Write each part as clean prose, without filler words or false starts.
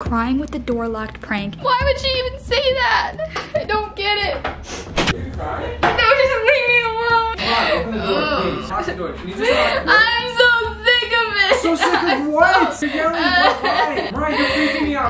Crying with the door locked prank. Why would she even say that? I don't get it. Are you crying? No, just leave me alone. Come on, open the door, please. Lock the door. Can you just lock the door? I'm so sick of it. So sick of what? So... You're Mariah. Mariah, you're freaking me out.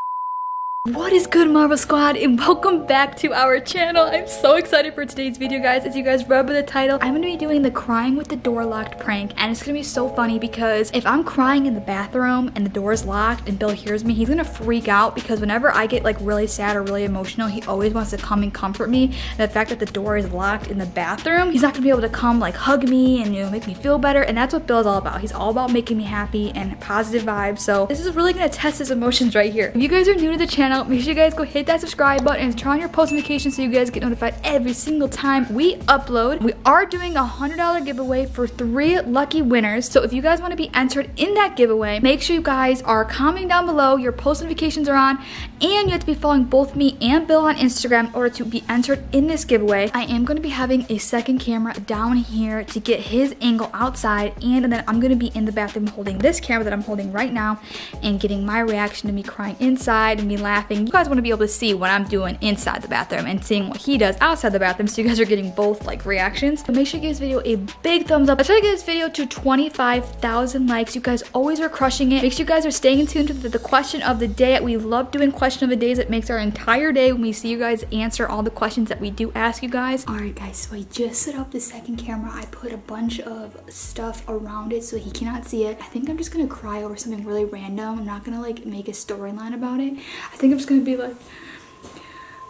What is good, Marvel Squad, and welcome back to our channel. I'm so excited for today's video, guys. As you guys read by the title, I'm gonna be doing the crying with the door locked prank, and it's gonna be so funny because if I'm crying in the bathroom and the door is locked and Bill hears me, he's gonna freak out because whenever I get like really sad or really emotional, he always wants to come and comfort me. And the fact that the door is locked in the bathroom, he's not gonna be able to come like hug me and, you know, make me feel better. And that's what Bill's all about. He's all about making me happy and positive vibes. So this is really gonna test his emotions right here. If you guys are new to the channel, make sure you guys go hit that subscribe button and turn on your post notifications so you guys get notified every single time we upload. We are doing a $100 giveaway for 3 lucky winners. So if you guys want to be entered in that giveaway, make sure you guys are commenting down below, your post notifications are on, and you have to be following both me and Bill on Instagram in order to be entered in this giveaway. I am going to be having a second camera down here to get his angle outside, and then I'm going to be in the bathroom holding this camera that I'm holding right now and getting my reaction to me crying inside and me laughing. You guys want to be able to see what I'm doing inside the bathroom and seeing what he does outside the bathroom, so you guys are getting both like reactions. But make sure you give this video a big thumbs up. I try to get this video to 25,000 likes. You guys always are crushing it. Make sure you guys are staying tuned to the question of the day. We love doing question of the days. It makes our entire day when we see you guys answer all the questions that we do ask you guys. All right, guys, so I just set up the second camera. I put a bunch of stuff around it so he cannot see it. I think I'm just gonna cry over something really random. I'm not gonna like make a storyline about it. I think I'm just gonna be like,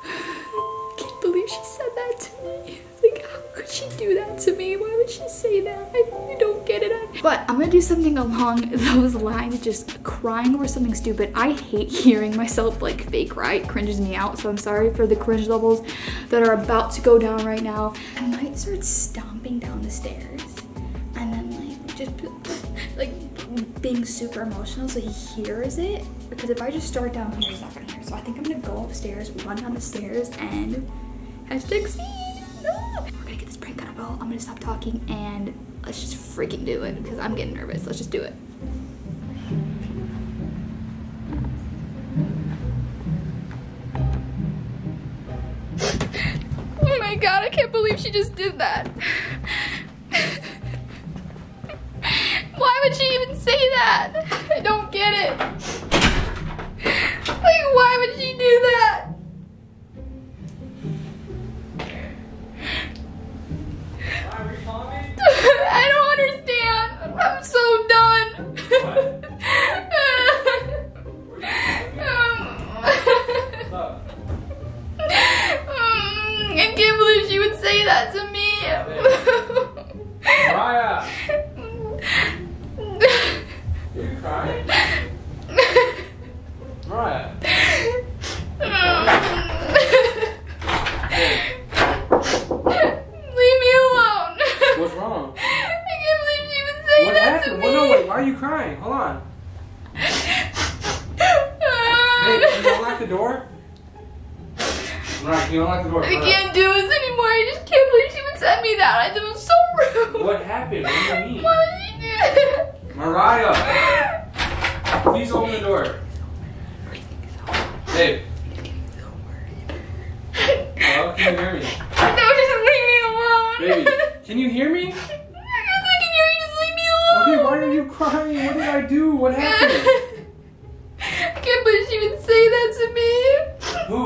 I can't believe she said that to me. Like, how could she do that to me? Why would she say that? I don't get it. But I'm gonna do something along those lines, just crying over something stupid. I hate hearing myself like fake cry. It cringes me out, so I'm sorry for the cringe levels that are about to go down right now. I might start stomping down the stairs and then like just like being super emotional so he hears it, because if I just start down here, he's not gonna hear. So I think I'm gonna go upstairs, run down the stairs, and #succeed. No! We're gonna get this prank out of Bill. I'm gonna stop talking and let's just freaking do it because I'm getting nervous. Let's just do it. Oh my god, I can't believe she just did that. Why would she even say that? I don't get it. Like, why would she do that? Why were you calling me? I don't understand. I'm so done. What? I can't believe she would say that to me. Mariah. Are you crying? Mariah. Leave me alone. What's wrong? I can't believe she would say that to me. Well, no, wait, why are you crying? Hold on. Hey, you don't lock the door? Mariah, you don't lock the door. I can't do this anymore. I just can't believe she would send me that. I was so rude. What happened? What do you mean? Why would she do that? Mariah, please open the door. Babe. Hello, can you hear me? No, just leave me alone. Baby, can you hear me? Yes, I can hear you. Just leave me alone. Okay, why are you crying? What did I do? What happened? I can't believe she would say that to me. Who?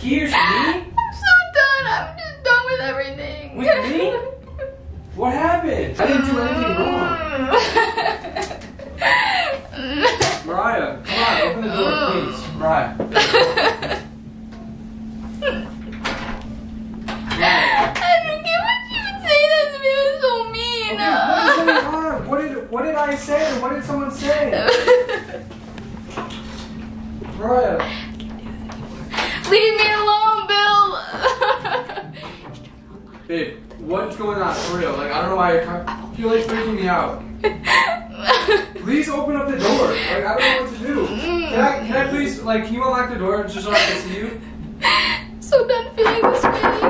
Here's me? I'm so done. I'm just done with everything. With me? What happened? I didn't do anything wrong. Mariah, come on, open the door, please. Mariah. I don't get what you would say that to me. It was so mean. Okay, what is going on? What did I say? What did someone say? Mariah. I can't do this anymore. Leave me alone, Bill. Babe, what's going on? For real, like, I don't know why you're coming. You're like freaking me out. Please open up the door. Like, I don't know what to do. Can I please, like, can you unlock the door just so I can see you? I'm so done feeling this way. Oh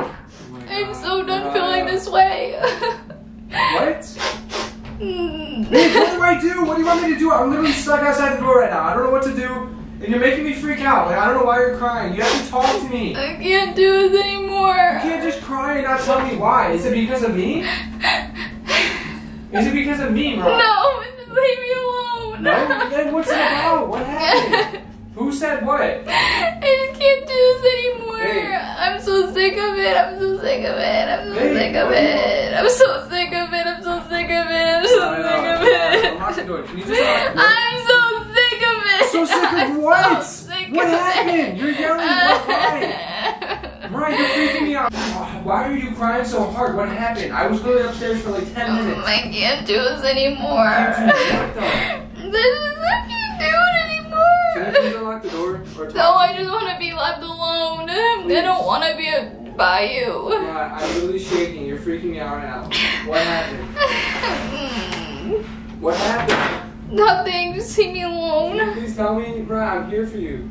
God, I'm so done feeling this way. What? What do I do? What do you want me to do? I'm literally stuck outside the door right now. I don't know what to do. And you're making me freak out. Like, I don't know why you're crying. You have to talk to me. I can't do this anymore. You can't just cry and not tell me why. Is it because of me? Is it because of me, bro? No, just leave me alone. No? Then what's it about? What happened? Who said what? I just can't do this anymore. Hey. I'm so sick of it. I'm so sick of it. I'm so sick of it. I'm so sick of it. I'm so sick of it. I'm so sick of it. I'm not doing it. Can you just stop? I'm so sick of it. So sick of what? What happened? You're yelling. What happened? Mariah, you're freaking me out. Why are you crying so hard? What happened? I was literally upstairs for like 10 minutes. I can't do this anymore. I can't do it anymore. Can I please unlock the door? No, I just want to be left alone. Please. I don't want to be by you. Yeah, I'm really shaking. You're freaking me out now. What happened? What happened? Nothing. Just leave me alone. Can you please tell me, bro. I'm here for you.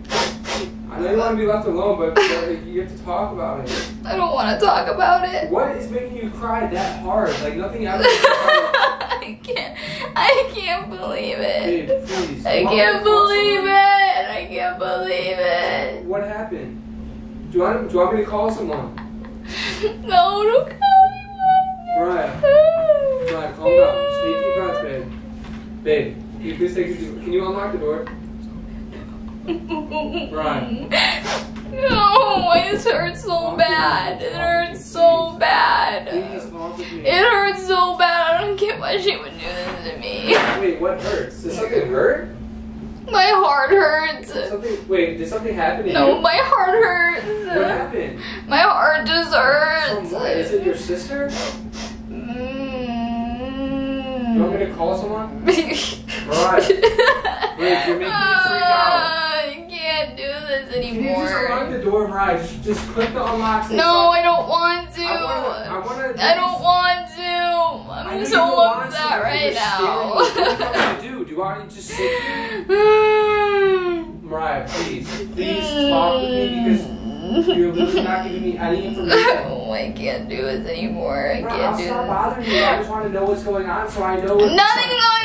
I know you want to be left alone, but you have to talk about it. I don't want to talk about it. What is making you cry that hard? Like nothing ever. I can't believe it. Dude, please. I can't believe it. What happened? Do you want me to call someone? No, don't call me. Mariah. Mariah, calm down. Just take deep breaths, babe. Babe, can you please take a deep breath? Can you unlock the door? Brian. No, it hurts so bad. It hurts so bad. It hurts so bad. I don't get why she would do this to me. Wait, what hurts? Did something hurt? My heart hurts. Did something happen to you? No, my heart hurts. What happened? My heart just hurts. From what? Is it your sister? Mm. You want me to call someone? Right. Wait, you're making me freak out. Anymore. Can you just unlock the door, Mariah? Just click the unlock. No, I don't want to. I don't want to. I'm so upset right now. What do you want to do? Do you want to just sit here? Mariah, please talk with me because you're literally not giving me any information. Oh, I can't do this anymore. I can't do this. Stop bothering me. I just want to know what's going on so I know. Nothing's going on.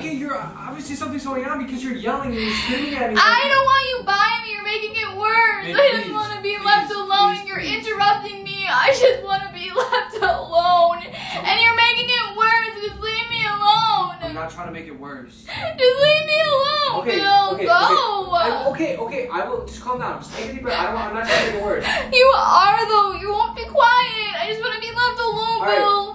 Okay, you're obviously something's going on because you're yelling and you're screaming at me. I don't want you by me. You're making it worse. Hey, I just want to be left alone, and you're interrupting me. I just want to be left alone, and you're making it worse. Just leave me alone. I'm not trying to make it worse. Just leave me alone, Bill. Go. Okay. I will just calm down. Just take a deep breath. I'm not trying to make it worse. You are though. You won't be quiet. I just want to be left alone, Bill. Right.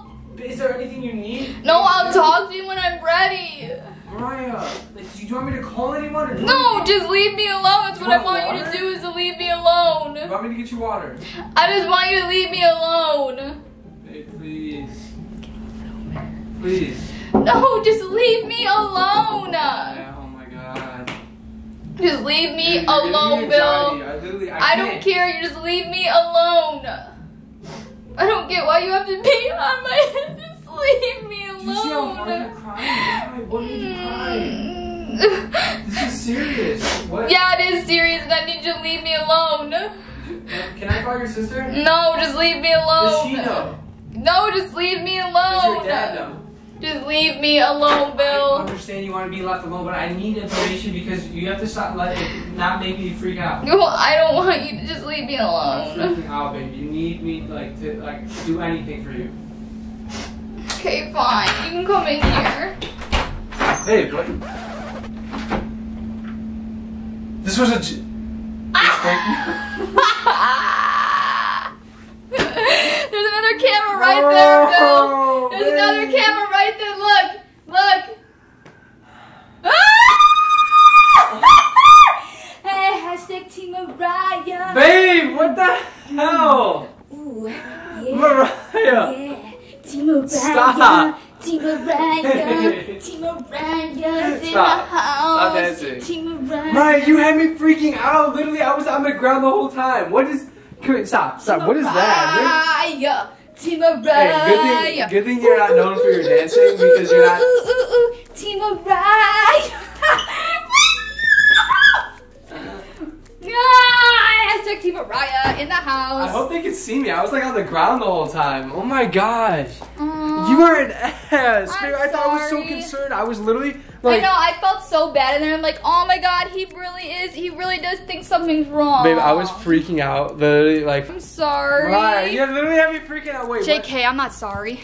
Is there anything you need? No, I'll talk to you when I'm ready. Mariah, do you want me to call anyone? Or no, just leave me alone. That's what I want you to do is to leave me alone. You want me to get you water? I just want you to leave me alone. Hey, please. Please. No, just leave me alone. Oh my God. Just leave me alone, Bill. I don't care. You just leave me alone. I don't get why you have to be on my head. Just leave me alone. Do you see how hard you're crying? Why are you crying? This is serious. What? Yeah, it is serious, and I need you to leave me alone. Can I call your sister? No, just leave me alone. Does she know? No, just leave me alone. Does your dad know? Just leave me alone, Bill. I understand you want to be left alone, but I need information because you have to stop not make me freak out. No, I don't want you to just leave me alone. I'm freaking out, babe. You need me to do anything for you. Okay, fine. You can come in here. Hey, what? This was a. There's another camera right there, Bill. There's another camera right there. Look. Team Mariah. Babe, what the hell? Ooh, yeah, Mariah. Yeah. Team Mariah. Stop. Team Mariah. Team Mariah's in the house. Stop dancing. Team Mariah. Mariah, you had me freaking out. Literally, I was on the ground the whole time. What is... Stop. What is that? Mariah. Team Mariah. Hey, good thing you're not known for your dancing because you're not... Team Mariah. Team Mariah in the house. I hope they could see me. I was like on the ground the whole time. Oh my gosh. You are an ass. Babe, I thought I was so concerned. I was literally Like, I know, I felt so bad, and then I'm like, oh my god, he really does think something's wrong. Babe, I was freaking out, literally, like, I'm sorry. Mariah, you literally have me freaking out. Wait, JK, what? I'm not sorry.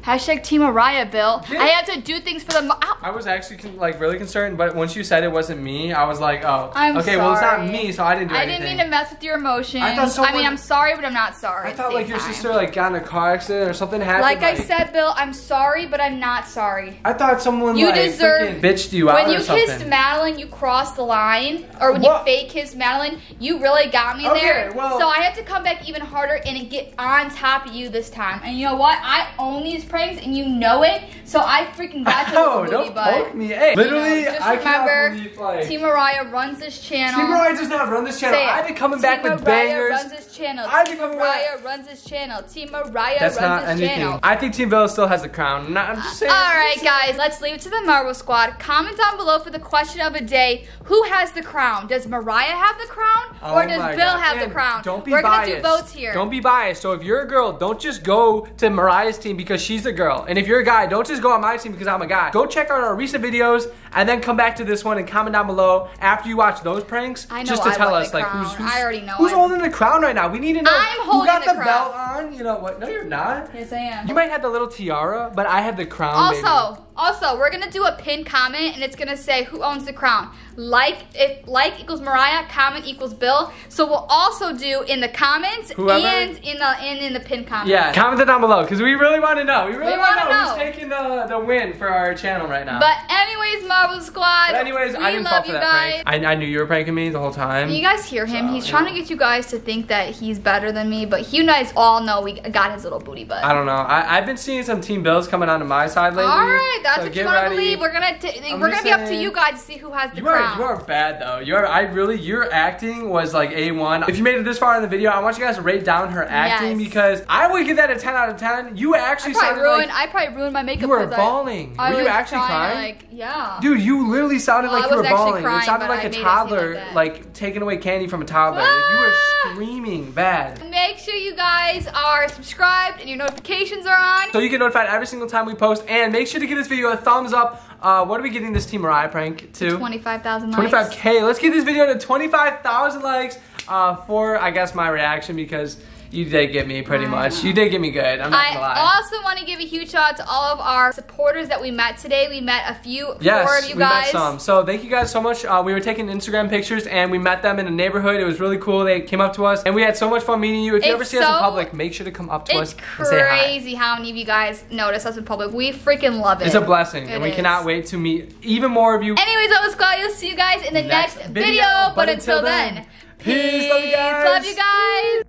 Hashtag Team Mariah, Bill. Yeah. I have to do things for them. I was actually, like, really concerned, but once you said it wasn't me, I was like, oh. I'm sorry. Well, it's not me, so I didn't do anything. I didn't mean to mess with your emotions. I mean, I'm sorry, but I'm not sorry. I thought, like, your sister, like, got in a car accident or something happened. Like I said, Bill, I'm sorry, but I'm not sorry. I thought someone, like, bitched you out or something. When you kissed Madeline, you crossed the line. Or when you fake kissed Madeline, you really got me there. Well, so I have to come back even harder and get on top of you this time. And you know what? I own these pranks, and you know it, so I freaking got to don't poke me. Hey, literally, you know, I can't believe, like, Team Mariah runs this channel. Team Mariah does not run this channel. I've been coming back with bangers. Runs this channel. Team Mariah runs this channel. Team Mariah runs this channel. I think Team Bill still has the crown. I'm just saying. All right, guys, let's leave it to the Marvel Squad. Comment down below for the question of the day: who has the crown? Does Mariah have the crown, or does Bill have the crown? Don't be biased. We're gonna do votes here. Don't be biased. So if you're a girl, don't just go to Mariah's team because she's a girl, and if you're a guy, don't just go on my team because I'm a guy. Go check out our recent videos and then come back to this one and comment down below after you watch those pranks just to tell us, like, who's holding the crown right now. We need to know who got the belt on. You know what? No, you're not. Yes, I am. You might have the little tiara, but I have the crown. Also, we're gonna do a pinned comment, and it's gonna say who owns the crown. Like, if like equals Mariah, comment equals Bill. So we'll also do in the comments and in the pinned comments. Yeah, comment it down below because we really want to know. We really want to know who's taking the win for our channel right now. But anyways, Marvel Squad. But anyways, I didn't fall for that prank. I knew you were pranking me the whole time. You guys hear him? So, he's trying to get you guys to think that he's better than me, but you guys all know we got his little booty butt. I don't know. I've been seeing some Team Bills coming onto my side lately. All right. That's what you want to believe. We're gonna be up to you guys to see who has the crown. You are bad though. Your acting was like A1. If you made it this far in the video, I want you guys to rate down her acting because I would give that a 10 out of 10. You actually sounded like I probably ruined my makeup. You were bawling. Were you actually crying? Like, yeah. Dude, you literally sounded like you were bawling. It sounded like a toddler, like taking away candy from a toddler. Like, you were screaming bad. Make sure you guys are subscribed and your notifications are on, so you get notified every single time we post. And make sure to give this video a thumbs up. What are we getting this Team Mariah prank to? 25,000 likes. 25K. Let's get this video to 25,000 likes for, I guess, my reaction because you did get me pretty much. You did get me good. I'm not gonna lie. I also want to give a huge shout out to all of our supporters that we met today. We met a few more of you guys. Yes, we met some. So thank you guys so much. We were taking Instagram pictures and we met them in a neighborhood. It was really cool. They came up to us and we had so much fun meeting you. If you ever see us in public, make sure to come up to us and say hi. It's crazy how many of you guys notice us in public. We freaking love it. It's a blessing and we cannot wait to meet even more of you. Anyways, that was Claudia. We'll see you guys in the next video. But until then, peace. Love you guys.